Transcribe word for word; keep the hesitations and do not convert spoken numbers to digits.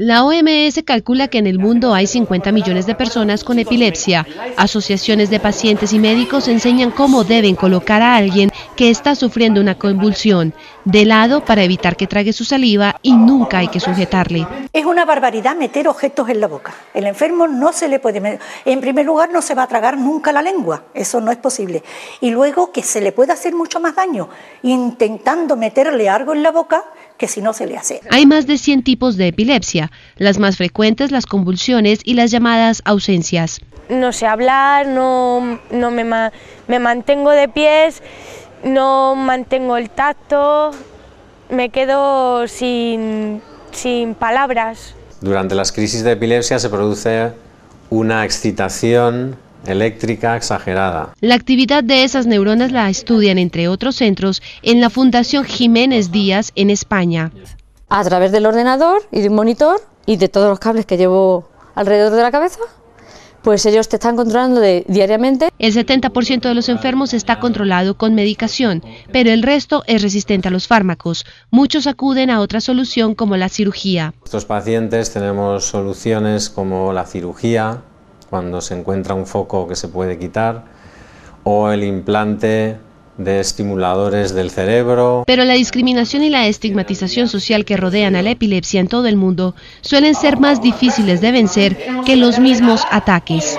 La O M S calcula que en el mundo hay cincuenta millones de personas con epilepsia. Asociaciones de pacientes y médicos enseñan cómo deben colocar a alguien que está sufriendo una convulsión de lado para evitar que trague su saliva, y nunca hay que sujetarle. Es una barbaridad meter objetos en la boca. El enfermo no se le puede meter. En primer lugar, no se va a tragar nunca la lengua. Eso no es posible. Y luego que se le puede hacer mucho más daño intentando meterle algo en la boca que si no se le hace. Hay más de cien tipos de epilepsia, las más frecuentes las convulsiones y las llamadas ausencias. No sé hablar, no, no me, ma me mantengo de pies, no mantengo el tacto, me quedo sin, sin palabras. Durante las crisis de epilepsia se produce una excitación eléctrica exagerada. La actividad de esas neuronas la estudian, entre otros centros, en la Fundación Jiménez Díaz en España. A través del ordenador y de un monitor y de todos los cables que llevo alrededor de la cabeza, pues ellos te están controlando de, diariamente. El setenta por ciento de los enfermos está controlado con medicación, pero el resto es resistente a los fármacos. Muchos acuden a otra solución como la cirugía. Estos pacientes tenemos soluciones como la cirugía, cuando se encuentra un foco que se puede quitar, o el implante de estimuladores del cerebro. Pero la discriminación y la estigmatización social que rodean a la epilepsia en todo el mundo suelen ser más difíciles de vencer que los mismos ataques.